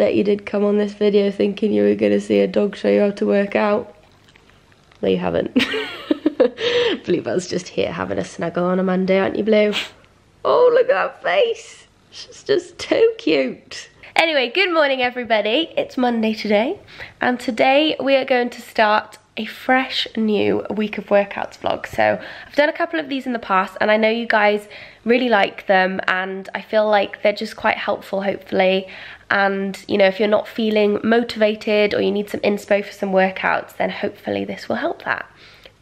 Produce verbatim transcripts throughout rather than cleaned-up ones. that you did come on this video thinking you were going to see a dog show you how to work out. Well, you haven't. Bluebell's just here having a snuggle on a Monday, aren't you, Blue? Oh, look at that face. She's just too cute. Anyway, good morning, everybody. It's Monday today, and today we are going to start a fresh new week of workouts vlog. So I've done a couple of these in the past and I know you guys really like them, and I feel like they're just quite helpful, hopefully. And you know, if you're not feeling motivated or you need some inspo for some workouts, then hopefully this will help that.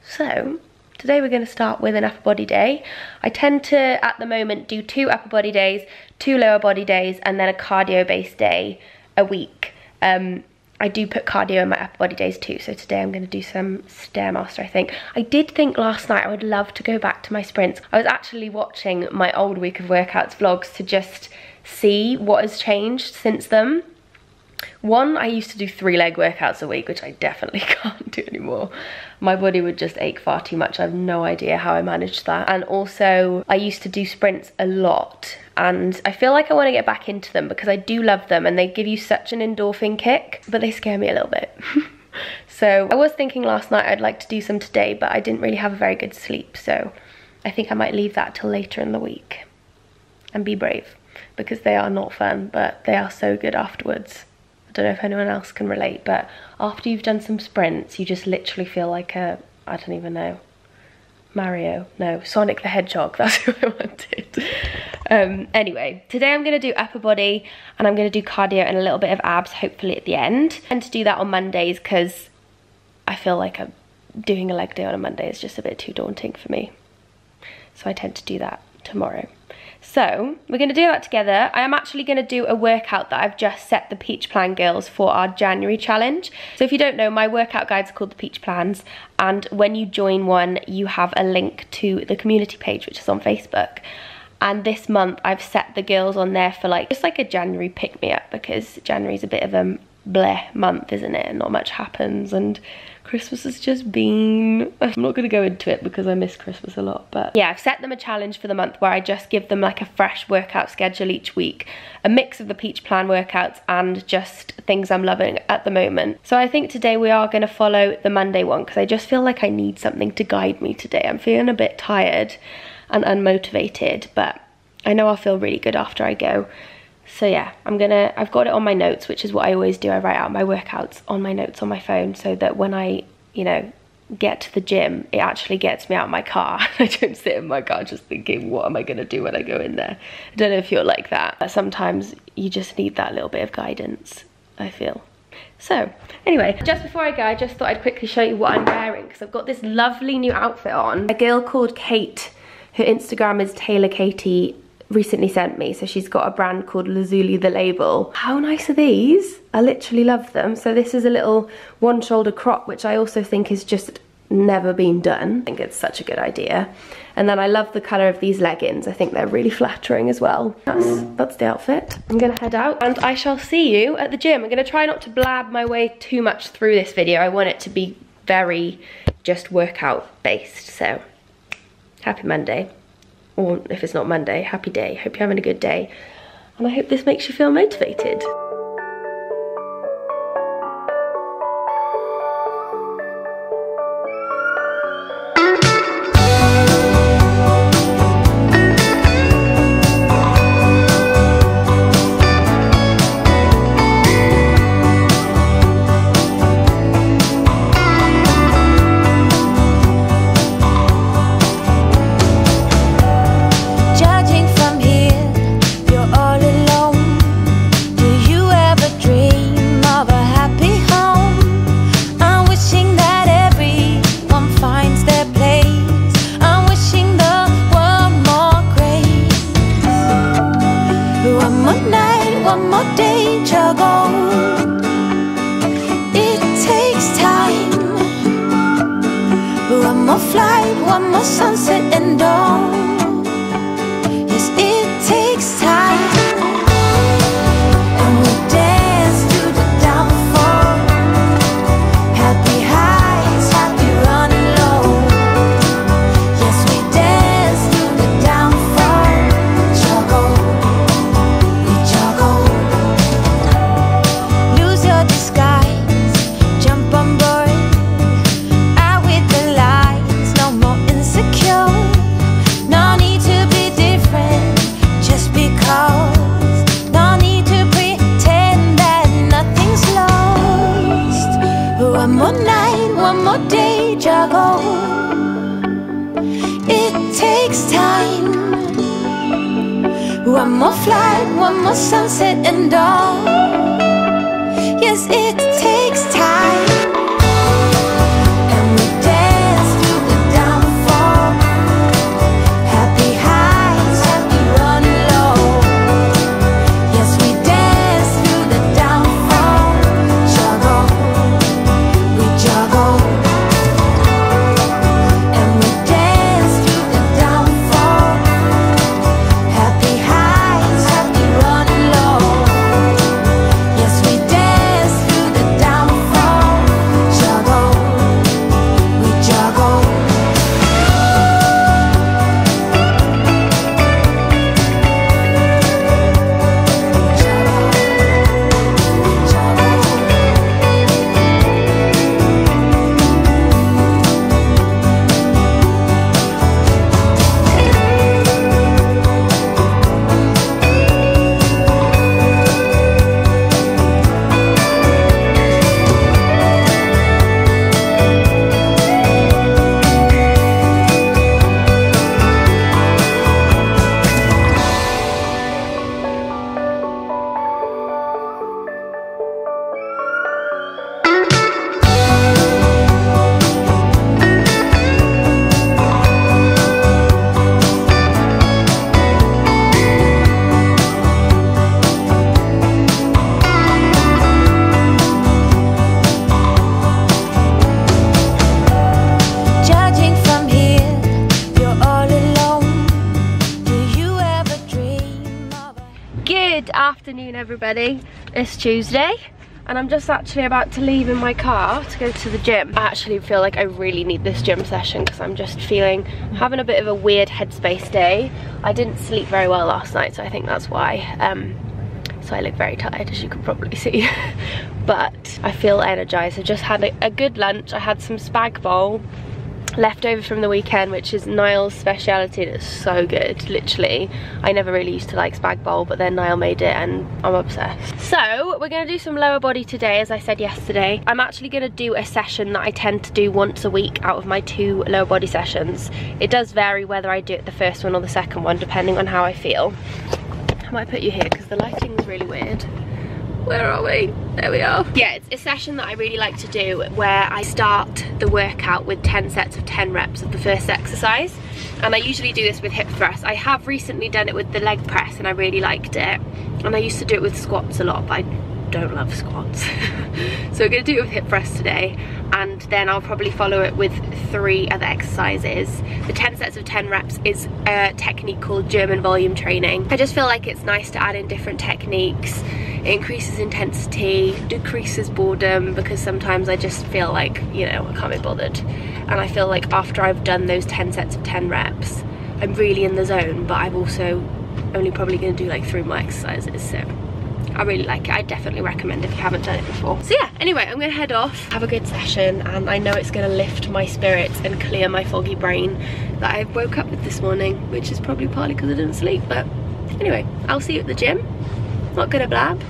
So today we're going to start with an upper body day. I tend to, at the moment, do two upper body days, two lower body days, and then a cardio based day a week. Um, I do put cardio in my upper body days too, so today I'm going to do some Stairmaster, I think. I did think last night I would love to go back to my sprints. I was actually watching my old week of workouts vlogs to just see what has changed since then. One, I used to do three leg workouts a week, which I definitely can't do anymore. My body would just ache far too much. I have no idea how I managed that. And also, I used to do sprints a lot, and I feel like I want to get back into them because I do love them and they give you such an endorphin kick, but they scare me a little bit. So I was thinking last night I'd like to do some today, but I didn't really have a very good sleep, so I think I might leave that till later in the week and be brave, because they are not fun, but they are so good afterwards. I don't know if anyone else can relate, but after you've done some sprints, you just literally feel like a, I don't even know, Mario, no, Sonic the Hedgehog, that's who I wanted. Um, anyway, today I'm going to do upper body and I'm going to do cardio and a little bit of abs, hopefully at the end. I tend to do that on Mondays because I feel like I'm doing a leg day on a Monday is just a bit too daunting for me. So I tend to do that tomorrow. So we're going to do that together. I am actually going to do a workout that I've just set the Peach Plan girls for our January challenge. So if you don't know, my workout guides are called the Peach Plans, and when you join one, you have a link to the community page, which is on Facebook. And this month I've set the girls on there for like, just like a January pick-me-up, because January's a bit of a bleh month, isn't it? And not much happens, and Christmas has just been... I'm not going to go into it because I miss Christmas a lot, but yeah, I've set them a challenge for the month where I just give them like a fresh workout schedule each week, a mix of the Peach Plan workouts and just things I'm loving at the moment. So I think today we are going to follow the Monday one because I just feel like I need something to guide me today. I'm feeling a bit tired and unmotivated, but I know I'll feel really good after I go. So yeah, I'm gonna, I've got it on my notes, which is what I always do. I write out my workouts on my notes on my phone so that when I, you know, get to the gym, it actually gets me out of my car. I don't sit in my car just thinking, what am I gonna do when I go in there? I don't know if you're like that, but sometimes you just need that little bit of guidance, I feel. So anyway, just before I go, I just thought I'd quickly show you what I'm wearing because I've got this lovely new outfit on. A girl called Kate, her Instagram is Taylor Katie, recently sent me, so she's got a brand called Lazuli the Label. How nice are these? I literally love them. So this is a little one shoulder crop, which I also think is just never been done. I think it's such a good idea. And then I love the colour of these leggings. I think they're really flattering as well. That's, that's the outfit. I'm gonna head out and I shall see you at the gym. I'm gonna try not to blab my way too much through this video. I want it to be very just workout based, so happy Monday. Or if it's not Monday, happy day. Hope you're having a good day. And I hope this makes you feel motivated. One more flight, one more sunset and all. Yes, it takes time. Everybody, it's Tuesday and I'm just actually about to leave in my car to go to the gym. I actually feel like I really need this gym session because I'm just feeling having a bit of a weird headspace day. I didn't sleep very well last night, so I think that's why. Um, so I look very tired, as you can probably see, but I feel energized. I just had a, a good lunch. I had some spag bol left over from the weekend, which is Niall's speciality, and it's so good. Literally, I never really used to like spag bol, but then Niall made it and I'm obsessed. So we're gonna do some lower body today, as I said yesterday. I'm actually gonna do a session that I tend to do once a week out of my two lower body sessions. It does vary whether I do it the first one or the second one, depending on how I feel. I might put you here because the lighting's really weird. Where are we? There we are. Yeah, it's a session that I really like to do where I start the workout with ten sets of ten reps of the first exercise. And I usually do this with hip thrust. I have recently done it with the leg press and I really liked it. And I used to do it with squats a lot, but I don't love squats. So we're gonna do it with hip thrust today. And then I'll probably follow it with three other exercises. The ten sets of ten reps is a technique called German volume training. I just feel like it's nice to add in different techniques. It increases intensity, decreases boredom, because sometimes I just feel like, you know, I can't be bothered. And I feel like after I've done those ten sets of ten reps, I'm really in the zone, but I'm also only probably gonna do like three more exercises, so I really like it. I definitely recommend it if you haven't done it before. So yeah, anyway, I'm gonna head off, have a good session, and I know it's gonna lift my spirits and clear my foggy brain that I woke up with this morning, which is probably partly because I didn't sleep, but anyway, I'll see you at the gym. Not gonna blab.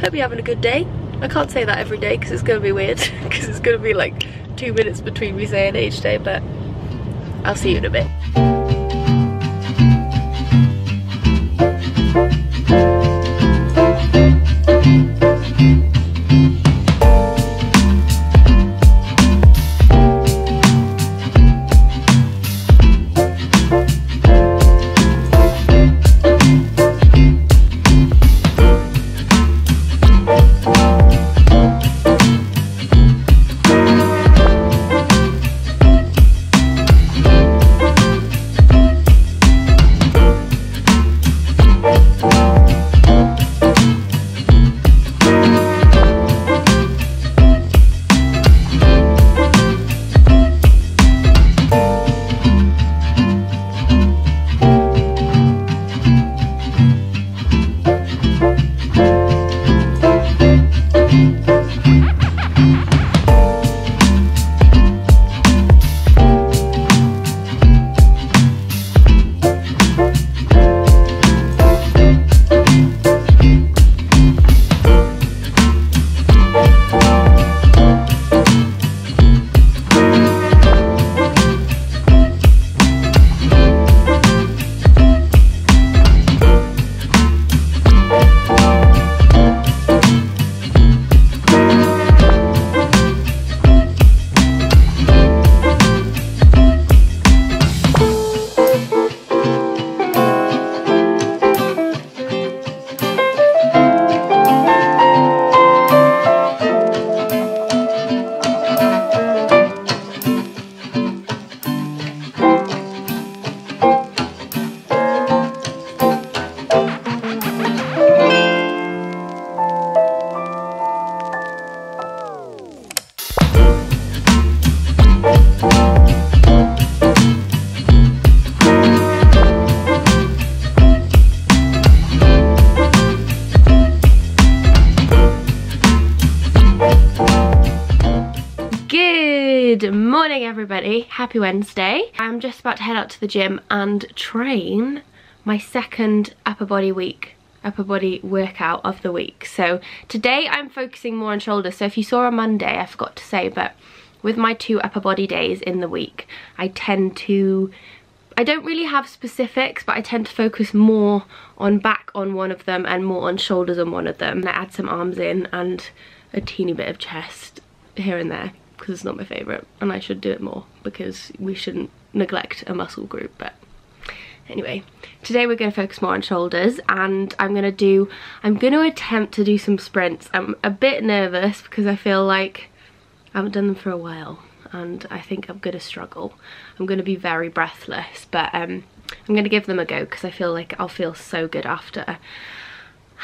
Hope you're having a good day. I can't say that every day because it's gonna be weird, because it's gonna be like two minutes between me saying each day, but I'll see you in a bit. everybody, happy Wednesday. I'm just about to head out to the gym and train my second upper body week, upper body workout of the week. So today I'm focusing more on shoulders. So if you saw on Monday, I forgot to say, but with my two upper body days in the week, I tend to, I don't really have specifics, but I tend to focus more on back on one of them and more on shoulders on one of them. And I add some arms in and a teeny bit of chest here and there, because it's not my favourite and I should do it more because we shouldn't neglect a muscle group. But anyway, today we're going to focus more on shoulders, and I'm going to do, I'm going to attempt to do some sprints. I'm a bit nervous because I feel like I haven't done them for a while and I think I'm going to struggle. I'm going to be very breathless, but um, I'm going to give them a go because I feel like I'll feel so good after.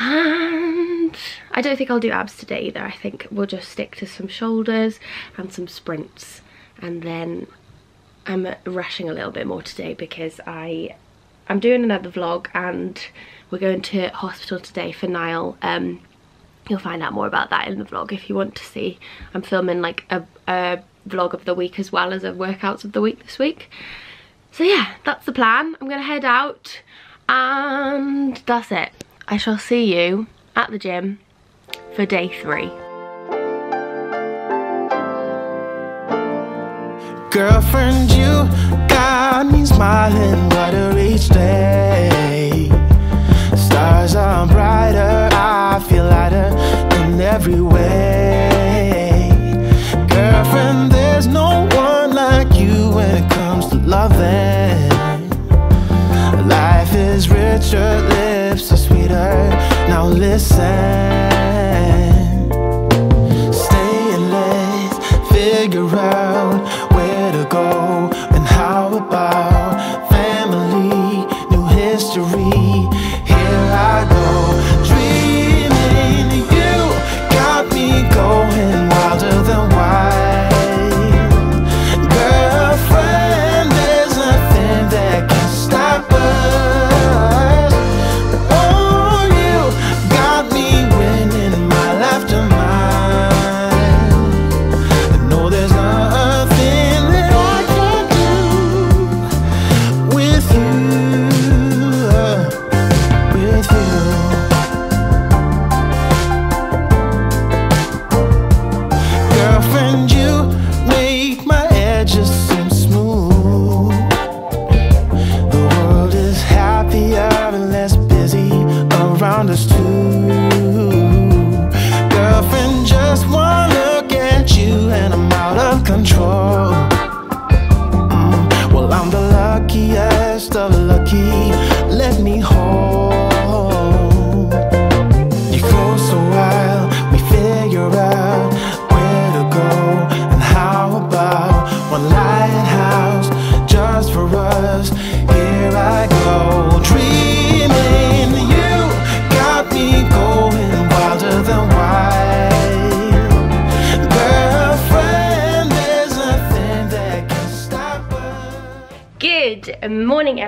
And I don't think I'll do abs today either. I think we'll just stick to some shoulders and some sprints, and then I'm rushing a little bit more today because I, I'm doing another vlog and we're going to hospital today for Niall. Um, you'll find out more about that in the vlog if you want to see. I'm filming like a, a vlog of the week as well as a workouts of the week this week. So yeah, that's the plan. I'm going to head out and that's it. I shall see you at the gym for day three. Girlfriend, you got me smiling, what a rich day. Stars are brighter, I feel lighter in every way. Girlfriend, there's no one like you when it comes to loving. Life is richer, lips are sweeter, now listen. Staying late, figure out where to go, and how about family, new history, here I go. Dreaming, you got me going wilder than wild. Girlfriend, there's nothing that can stop us.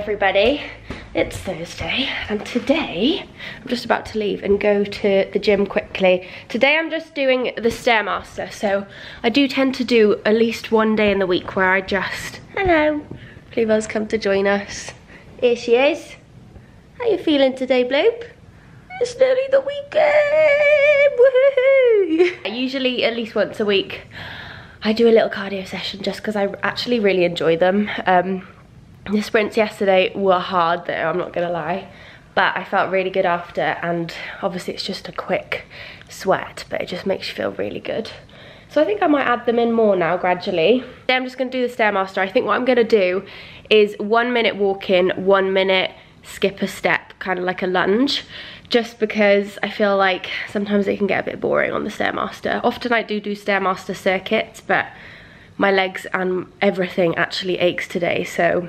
Everybody, it's Thursday and today I'm just about to leave and go to the gym quickly. Today I'm just doing the Stairmaster, so I do tend to do at least one day in the week where I just, hello, Bluebell's come to join us. Here she is. How are you feeling today, Blue? It's nearly the weekend, woohoo! Usually at least once a week I do a little cardio session just because I actually really enjoy them. Um, The sprints yesterday were hard though, I'm not gonna lie, but I felt really good after, and obviously it's just a quick sweat, but it just makes you feel really good. So I think I might add them in more now gradually. Today I'm just gonna do the Stairmaster. I think what I'm gonna do is one minute walk in, one minute skip a step, kind of like a lunge, just because I feel like sometimes it can get a bit boring on the Stairmaster. Often I do do Stairmaster circuits, but my legs and everything actually aches today, so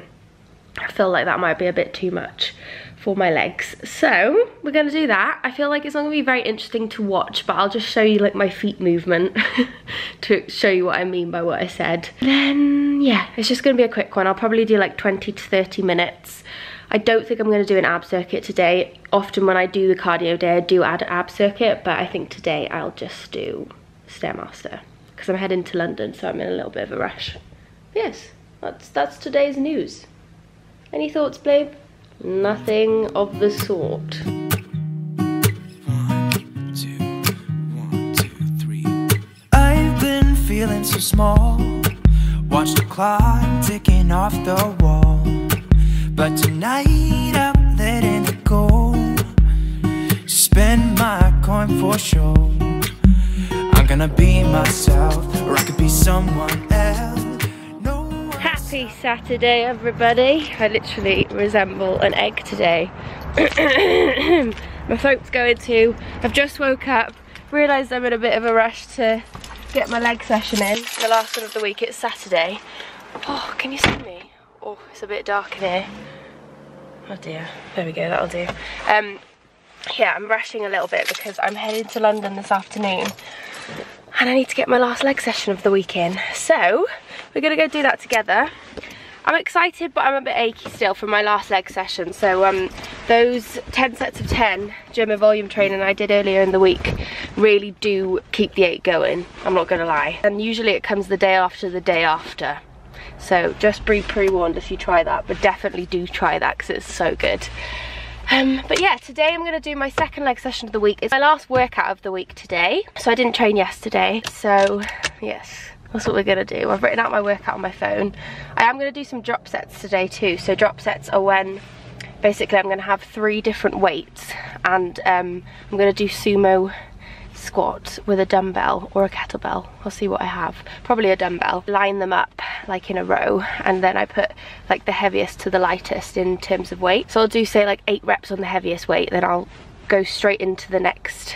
I feel like that might be a bit too much for my legs. So we're gonna do that. I feel like it's not gonna be very interesting to watch, but I'll just show you like my feet movement to show you what I mean by what I said. Then yeah, it's just gonna be a quick one. I'll probably do like twenty to thirty minutes. I don't think I'm gonna do an ab circuit today. Often when I do the cardio day, I do add an ab circuit, but I think today I'll just do Stairmaster because I'm heading to London, so I'm in a little bit of a rush. yes, that's, that's today's news. Any thoughts, babe? Nothing of the sort. One, two, one, two, three. I've been feeling so small. Watch the clock ticking off the wall. But tonight I'm letting it go. Spend my coin for sure. I'm gonna be myself, or I could be someone else. Happy Saturday, everybody. I literally resemble an egg today. My throat's going to. I've just woke up, realised I'm in a bit of a rush to get my leg session in. The last one of the week, it's Saturday. Oh, can you see me? Oh, it's a bit dark in here. Oh dear, there we go, that'll do. Um, yeah, I'm rushing a little bit because I'm headed to London this afternoon. And I need to get my last leg session of the week in. So, we're gonna go do that together. I'm excited, but I'm a bit achy still from my last leg session. So um, those ten sets of ten German volume training I did earlier in the week really do keep the ache going, I'm not gonna lie. And usually it comes the day after the day after. So just be pre-warned if you try that, but definitely do try that because it's so good. Um, but yeah, today I'm going to do my second leg session of the week. It's my last workout of the week today. So I didn't train yesterday. So yes, that's what we're going to do. I've written out my workout on my phone. I am going to do some drop sets today too. So drop sets are when basically I'm going to have three different weights. And um, I'm going to do sumo squat with a dumbbell or a kettlebell. I'll see what I have. Probably a dumbbell. Line them up like in a row, and then I put like the heaviest to the lightest in terms of weight. So I'll do say like eight reps on the heaviest weight, then I'll go straight into the next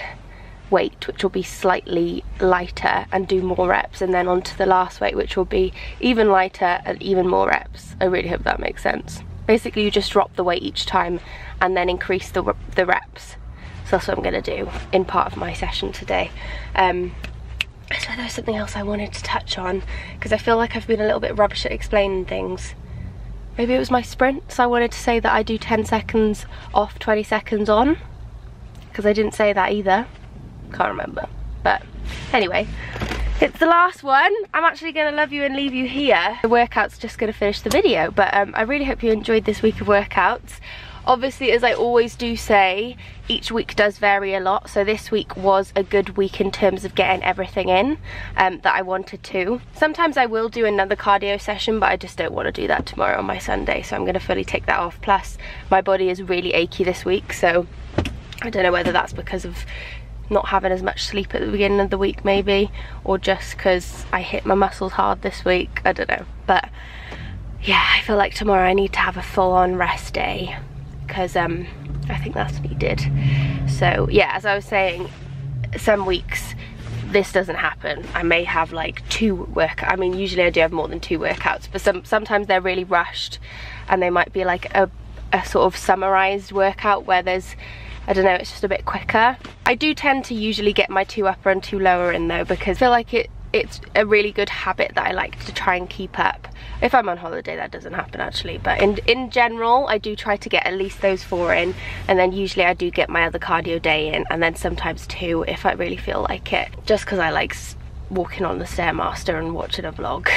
weight, which will be slightly lighter, and do more reps, and then onto the last weight, which will be even lighter and even more reps. I really hope that makes sense. Basically you just drop the weight each time and then increase the, the reps. So that's what I'm going to do in part of my session today. Um, So there was something else I wanted to touch on because I feel like I've been a little bit rubbish at explaining things. Maybe it was my sprints. I wanted to say that I do ten seconds off, twenty seconds on, because I didn't say that either. Can't remember. But anyway, it's the last one. I'm actually going to love you and leave you here. The workout's just going to finish the video, but um, I really hope you enjoyed this week of workouts. Obviously, as I always do say, each week does vary a lot, so this week was a good week in terms of getting everything in um, that I wanted to. Sometimes I will do another cardio session, but I just don't want to do that tomorrow on my Sunday, so I'm going to fully take that off. Plus, my body is really achy this week, so I don't know whether that's because of not having as much sleep at the beginning of the week maybe, or just because I hit my muscles hard this week, I don't know. But yeah, I feel like tomorrow I need to have a full-on rest day, because um, I think that's needed. So yeah, as I was saying, some weeks this doesn't happen. I may have like two work, I mean usually I do have more than two workouts, but some, sometimes they're really rushed and they might be like a, a sort of summarized workout where there's, I don't know, it's just a bit quicker. I do tend to usually get my two upper and two lower in though, because I feel like it it's a really good habit that I like to try and keep up. If I'm on holiday that doesn't happen actually, but in, in general I do try to get at least those four in, and then usually I do get my other cardio day in, and then sometimes two if I really feel like it, just because I like walking on the Stairmaster and watching a vlog.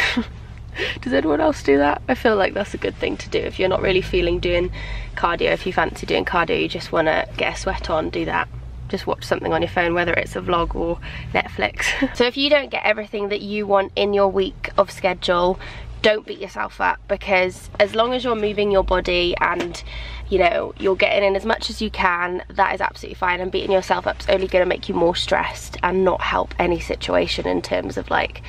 Does anyone else do that? I feel like that's a good thing to do if you're not really feeling doing cardio. If you fancy doing cardio, you just want to get a sweat on, do that. Just watch something on your phone, whether it's a vlog or Netflix. So if you don't get everything that you want in your week of schedule, don't beat yourself up, because as long as you're moving your body and you know you're getting in as much as you can, that is absolutely fine, and beating yourself up is only going to make you more stressed and not help any situation in terms of like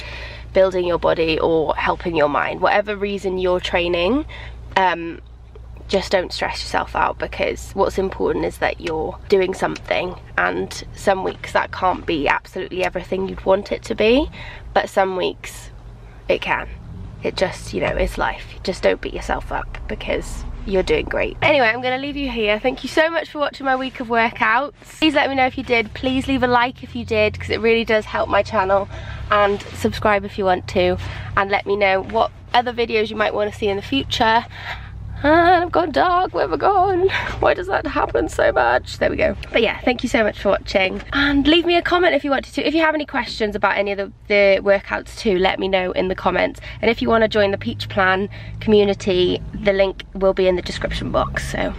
building your body or helping your mind. Whatever reason you're training, um, just don't stress yourself out, because what's important is that you're doing something, and some weeks that can't be absolutely everything you'd want it to be, but some weeks it can. It just, you know, is life. Just don't beat yourself up because you're doing great. Anyway, I'm going to leave you here. Thank you so much for watching my week of workouts. Please let me know if you did. Please leave a like if you did, because it really does help my channel, and subscribe if you want to, and let me know what other videos you might want to see in the future. and I've gone dark, where have I gone? Why does that happen so much? There we go. But yeah, thank you so much for watching, and leave me a comment if you want to. If you have any questions about any of the, the workouts too, let me know in the comments. And if you want to join the Peach Plan community, the link will be in the description box. So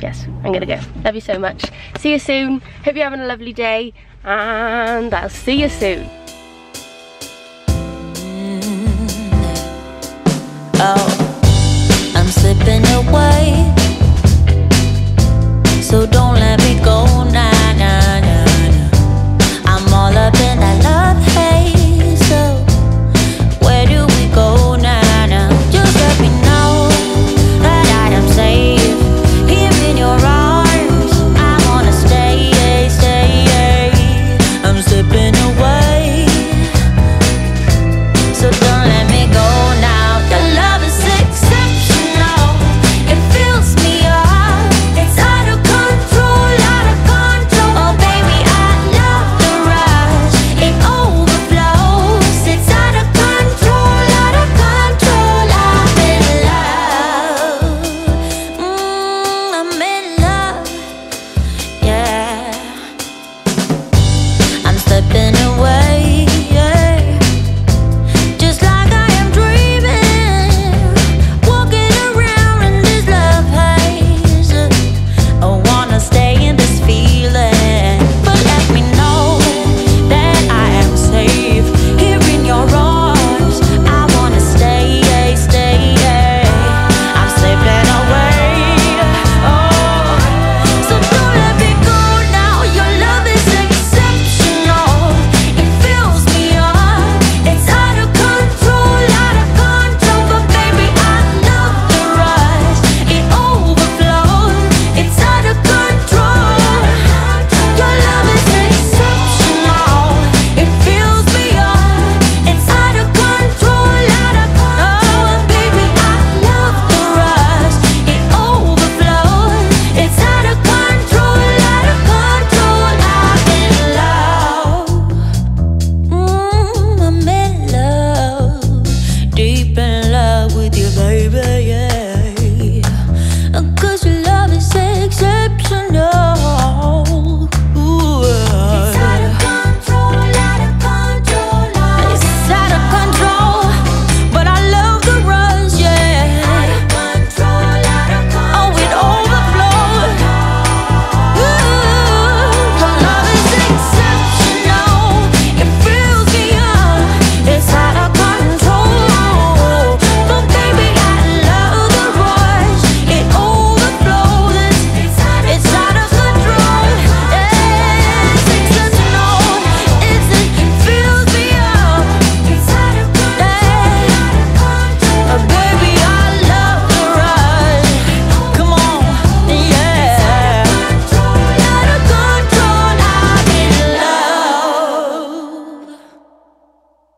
yes, I'm gonna go. Love you so much. See you soon. Hope you're having a lovely day, and I'll see you soon. Oh, I'm slipping away, so don't let me go.